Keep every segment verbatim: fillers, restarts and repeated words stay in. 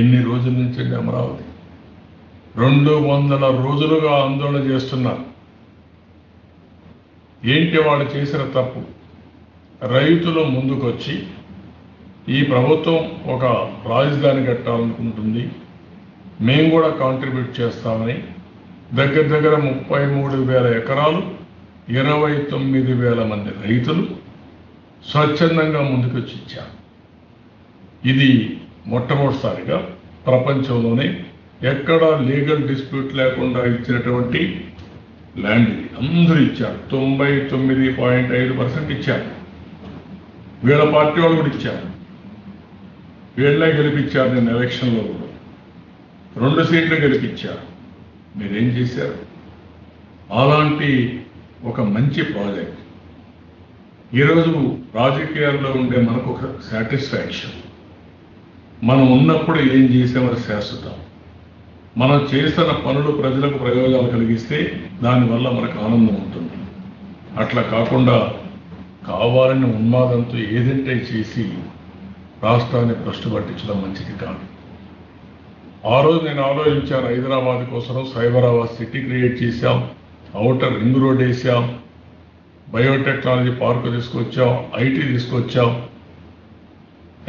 ఎన్ని రోజుల నుంచి అమరావతి రెండు వందల రోజులుగా ఆందోళన చేస్తున్నారు. ఏంటి వాళ్ళు చేసిన తప్పు? రైతులు ముందుకొచ్చి ఈ ప్రభుత్వం ఒక రాజధాని కట్టాలనుకుంటుంది, మేము కూడా కాంట్రిబ్యూట్ చేస్తామని దగ్గర దగ్గర ముప్పై మూడు వేల ఎకరాలు ఇరవై తొమ్మిది వేల మంది రైతులు స్వచ్ఛందంగా ముందుకొచ్చి ఇచ్చారు. ఇది మొట్టమొదటిసారిగా ప్రపంచంలోనే ఎక్కడా లీగల్ డిస్ప్యూట్ లేకుండా ఇచ్చినటువంటి ల్యాండ్ ఇది. అందరూ ఇచ్చారు, తొంభై తొమ్మిది పాయింట్ ఐదు పర్సెంట్ ఇచ్చారు. వీళ్ళ పార్టీ వాళ్ళు కూడా ఇచ్చారు, వీళ్ళే గెలిపించారు. నేను ఎలక్షన్లో కూడా రెండు సీట్లు గెలిపించారు. మీరేం చేశారు? అలాంటి ఒక మంచి ప్రాజెక్ట్ ఈరోజు రాజకీయాల్లో ఉండే మనకు ఒక సాటిస్ఫాక్షన్. మనం ఉన్నప్పుడు ఏం చేసామని శాశ్వతం, మనం చేస్తున్న పనులు ప్రజలకు ప్రయోజనాలు కలిగిస్తే దానివల్ల మనకు ఆనందం ఉంటుంది. అట్లా కాకుండా కావాలని ఉన్మాదంతో ఏదంటే చేసి రాష్ట్రాన్ని భ్రష్టు పట్టించడం మంచిది కాదు. ఆ రోజు నేను ఆలోచించాను, హైదరాబాద్ కోసం సైబరాబాద్ సిటీ క్రియేట్ చేశాం, అవుటర్ రింగ్ రోడ్ వేసాం, బయోటెక్నాలజీ పార్కు తీసుకొచ్చాం, ఐటీ తీసుకొచ్చాం,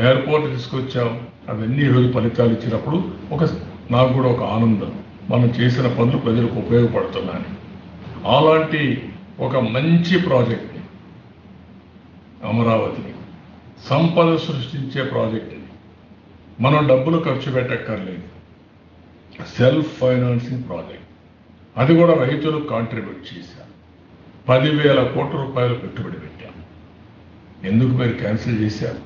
ఎయిర్పోర్ట్ తీసుకొచ్చాం. అవన్నీ ఈరోజు ఫలితాలు ఇచ్చినప్పుడు ఒక నాకు కూడా ఒక ఆనందం, మనం చేసిన పనులు ప్రజలకు ఉపయోగపడుతున్నాయని. అలాంటి ఒక మంచి ప్రాజెక్ట్ని, అమరావతిని, సంపద సృష్టించే ప్రాజెక్ట్ని మనం డబ్బులు ఖర్చు పెట్టక్కర్లేదు. సెల్ఫ్ ఫైనాన్సింగ్ ప్రాజెక్ట్, అది కూడా రైతులు కాంట్రిబ్యూట్ చేశారు. పదివేల కోట్ల రూపాయలు పెట్టుబడి పెట్టాం. ఎందుకు మీరు క్యాన్సిల్ చేశారు?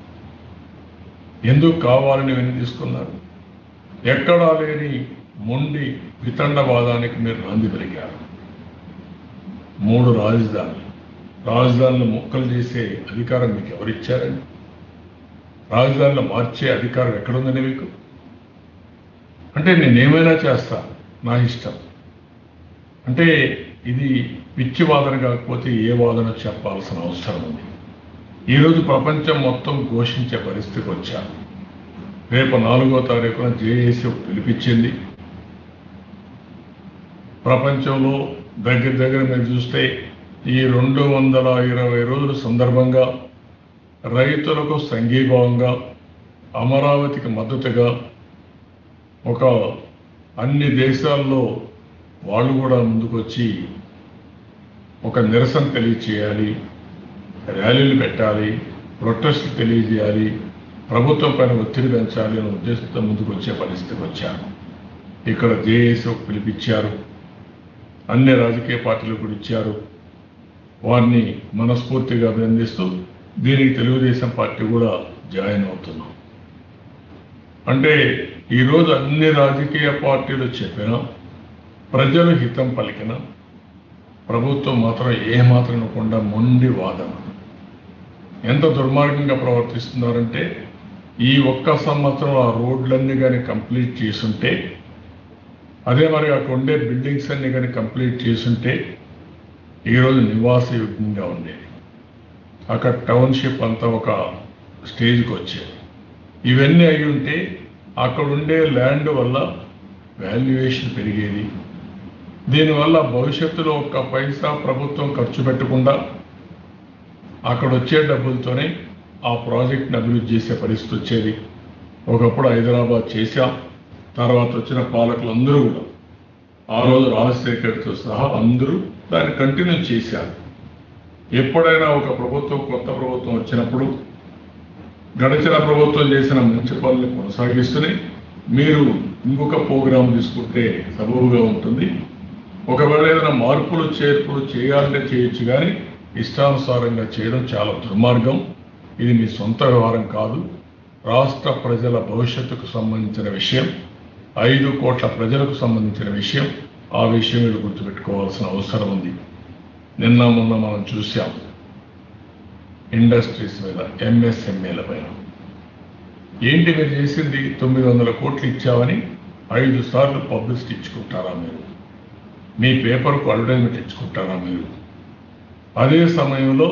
ఎందుకు కావాలని విని తీసుకున్నారు? ఎక్కడా లేని మొండి వితండవాదానికి మీరు నాంది పెరిగారు. మూడు రాజధానులు, రాజధానులు ముక్కలు చేసే అధికారం మీకు ఎవరిచ్చారండి? రాజధానులు మార్చే అధికారం ఎక్కడుందని మీకు? అంటే నేనేమైనా చేస్తా, నా ఇష్టం అంటే ఇది పిచ్చి వాదన కాకపోతే ఏ వాదన చెప్పాల్సిన అవసరం ఉంది? ఈరోజు ప్రపంచం మొత్తం ఘోషించే పరిస్థితికి వచ్చారు. రేపు నాలుగో తారీఖున జేఏసీ పిలిపించింది. ప్రపంచంలో దగ్గర దగ్గర మీరు చూస్తే ఈ రెండు వందల ఇరవై రోజుల సందర్భంగా రైతులకు సంఘీభావంగా అమరావతికి మద్దతుగా ఒక అన్ని దేశాల్లో వాళ్ళు కూడా ముందుకొచ్చి ఒక నిరసన తెలియచేయాలి, ర్యాలీలు పెట్టాలి, ప్రొటెస్ట్లు తెలియజేయాలి, ప్రభుత్వం పైన ఒత్తిడి పెంచాలి అనే ఉద్దేశంతో ముందుకు వచ్చే పరిస్థితికి వచ్చారు. ఇక్కడ జేఏసీ పిలిపించారు, అన్ని రాజకీయ పార్టీలు కూడా ఇచ్చారు. వారిని మనస్ఫూర్తిగా అభినందిస్తూ దీనికి తెలుగుదేశం పార్టీ కూడా జాయిన్ అవుతున్నాం. అంటే ఈరోజు అన్ని రాజకీయ పార్టీలు చెప్పినా ప్రజలు హితం పలికినా ప్రభుత్వం మాత్రం ఏమాత్రం అనకుండా మొండి వాదన. ఎంత దుర్మార్గంగా ప్రవర్తిస్తున్నారంటే ఈ ఒక్క సంవత్సరం ఆ రోడ్లన్నీ కానీ కంప్లీట్ చేసుంటే, అదే మరి అక్కడ ఉండే బిల్డింగ్స్ అన్నీ కానీ కంప్లీట్ చేసుంటే ఈరోజు నివాస యోగ్యంగా ఉండేది. అక్కడ టౌన్షిప్ అంతా ఒక స్టేజ్కి వచ్చేది. ఇవన్నీ అయి ఉంటే అక్కడ ఉండే ల్యాండ్ వల్ల వాల్యుయేషన్ పెరిగేది. దీనివల్ల భవిష్యత్తులో ఒక్క పైసా ప్రభుత్వం ఖర్చు పెట్టకుండా అక్కడ వచ్చే డబ్బులతోనే ఆ ప్రాజెక్ట్ని అభివృద్ధి చేసే పరిస్థితి వచ్చేది. ఒకప్పుడు హైదరాబాద్ చేశాం, తర్వాత వచ్చిన పాలకులందరూ కూడా ఆ రోజు రాజశేఖర్తో సహా అందరూ దాన్ని కంటిన్యూ చేశారు. ఎప్పుడైనా ఒక ప్రభుత్వం, కొత్త ప్రభుత్వం వచ్చినప్పుడు గడిచిన ప్రభుత్వం చేసిన మంచి పనులు కొనసాగిస్తూనే మీరు ఇంకొక ప్రోగ్రాం తీసుకుంటే సబబుగా ఉంటుంది. ఒకవేళ ఏదైనా మార్పులు చేర్పులు చేయాలంటే చేయొచ్చు, కానీ ఇష్టానుసారంగా చేయడం చాలా దుర్మార్గం. ఇది మీ సొంత వ్యవహారం కాదు, రాష్ట్ర ప్రజల భవిష్యత్తుకు సంబంధించిన విషయం, ఐదు కోట్ల ప్రజలకు సంబంధించిన విషయం. ఆ విషయం మీరు గుర్తుపెట్టుకోవాల్సిన అవసరం ఉంది. నిన్న మొన్న మనం చూసాం ఇండస్ట్రీస్ మీద, ఎంఎస్ఎంఏల పైన ఏంటి మీరు చేసింది? తొమ్మిది వందల కోట్లు ఇచ్చామని ఐదు సార్లు పబ్లిసిటీ ఇచ్చుకుంటారా మీరు? మీ పేపర్కు అడ్వర్టైజ్మెంట్ ఇచ్చుకుంటారా మీరు? అదే సమయంలో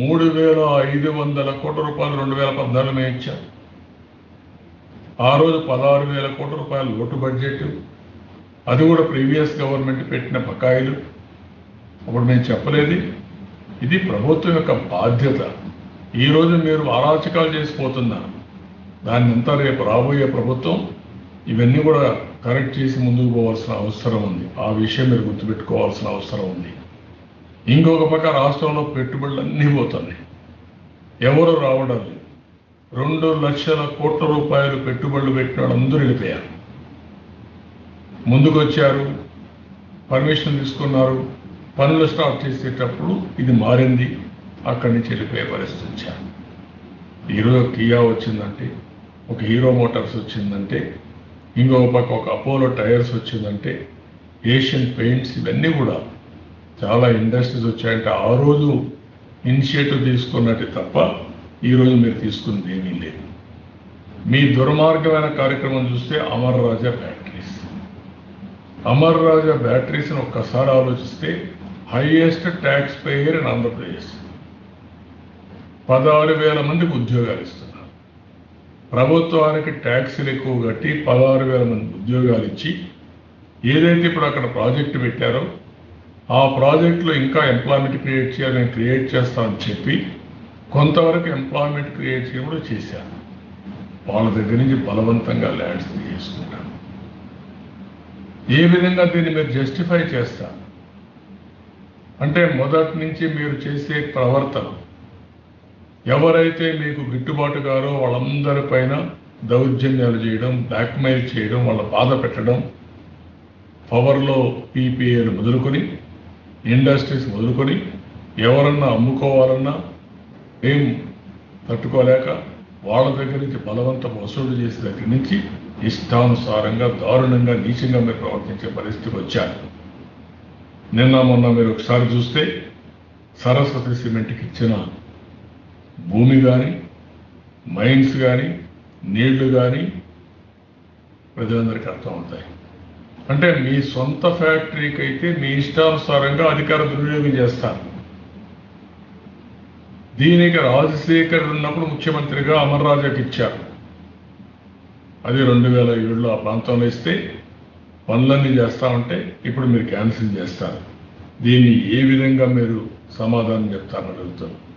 మూడు వేల ఐదు వందల కోట్ల రూపాయలు రెండు వేల పద్నాలుగులో ఇచ్చారు. ఆ రోజు పదహారు వేల కోట్ల రూపాయల లోటు బడ్జెట్, అది కూడా ప్రీవియస్ గవర్నమెంట్ పెట్టిన బకాయిలు అప్పుడు నేను చెప్పలేదు. ఇది ప్రభుత్వం యొక్క బాధ్యత. ఈ రోజు మీరు ఆరాచకాలు చేసిపోతున్నారు, దాని అంతా రేపు రాబోయే ప్రభుత్వం ఇవన్నీ కూడా కరెక్ట్ చేసి ముందుకు పోవాల్సిన అవసరం ఉంది. ఆ విషయం మీరు గుర్తుపెట్టుకోవాల్సిన అవసరం ఉంది. ఇంకొక పక్క రాష్ట్రంలో పెట్టుబడులు అన్నీ పోతున్నాయి, ఎవరు రావడం లేదు. రెండు లక్షల కోట్ల రూపాయలు పెట్టుబడులు పెట్టిన వాళ్ళు అందరూ వెళ్ళిపోయారు, ముందుకు వచ్చారు, పర్మిషన్ తీసుకున్నారు. పనులు స్టార్ట్ చేసేటప్పుడు ఇది మారింది, అక్కడి నుంచి వెళ్ళిపోయే పరిస్థితి వచ్చారు. ఈరోజు కియా వచ్చిందంటే, ఒక హీరో మోటార్స్ వచ్చిందంటే, ఇంకొక పక్క ఒక అపోలో టైర్స్ వచ్చిందంటే, ఏషియన్ పెయింట్స్, ఇవన్నీ కూడా చాలా ఇండస్ట్రీస్ వచ్చాయంటే ఆ రోజు ఇనిషియేటివ్ తీసుకున్నట్టే తప్ప ఈరోజు మీరు తీసుకున్నది ఏమీ లేదు. మీ దుర్మార్గమైన కార్యక్రమం చూస్తే అమర్ రాజా బ్యాటరీస్, అమర్ రాజా బ్యాటరీస్ని ఒక్కసారి ఆలోచిస్తే highest tax payer in Andhra Pradesh. పదహారు వేల మందికి ఉద్యోగాలు ఇస్తున్నారు, ప్రభుత్వానికి ట్యాక్స్లు ఎక్కువ కట్టి పదహారు వేల మంది ఉద్యోగాలు ఇచ్చి, ఏదైతే ఇప్పుడు అక్కడ ప్రాజెక్టు పెట్టారో ఆ ప్రాజెక్టులో ఇంకా ఎంప్లాయ్మెంట్ క్రియేట్ చేయాలని క్రియేట్ చేస్తామని చెప్పి కొంతవరకు ఎంప్లాయ్మెంట్ క్రియేట్ చేయడం కూడా చేశాను. వాళ్ళ దగ్గర నుంచి బలవంతంగా ల్యాండ్స్ తీసుకుంటాను. ఏ విధంగా దీన్ని మీరు జస్టిఫై చేస్తారు అంటే, మొదటి నుంచి మీరు చేసే ప్రవర్తన, ఎవరైతే మీకు గిట్టుబాటు గారో వాళ్ళందరిపైన దౌర్జన్యాలు చేయడం, బ్లాక్మెయిల్ చేయడం, వాళ్ళ బాధ పెట్టడం, పవర్లో పీపీఏలు మొదలుకొని ఇండస్ట్రీస్ మొదలుకొని ఎవరన్నా అమ్ముకోవాలన్నా ఏం తట్టుకోలేక వాళ్ళ దగ్గర నుంచి బలవంతం వసూలు చేసే దగ్గర నుంచి ఇష్టానుసారంగా దారుణంగా నీచంగా మీరు ప్రవర్తించే పరిస్థితికి వచ్చారు. నిన్న మొన్న మీరు ఒకసారి చూస్తే సరస్వతి సిమెంట్కి ఇచ్చిన భూమి కానీ, మైన్స్ కానీ, నీళ్లు కానీ ప్రజలందరికీ అర్థమవుతాయి. అంటే మీ సొంత ఫ్యాక్టరీకి అయితే మీ ఇష్టానుసారంగా అధికార దుర్వినియోగం చేస్తారు. దీనికి రాజశేఖర్ ఉన్నప్పుడు ముఖ్యమంత్రిగా అమర్ రాజాకి ఇచ్చారు. అది రెండు వేల ఏడులో ఆ ప్రాంతంలో ఇస్తే పనులన్నీ చేస్తామంటే ఇప్పుడు మీరు క్యాన్సిల్ చేస్తారు. దీన్ని ఏ విధంగా మీరు సమాధానం చెప్తారని అడుగుతారు.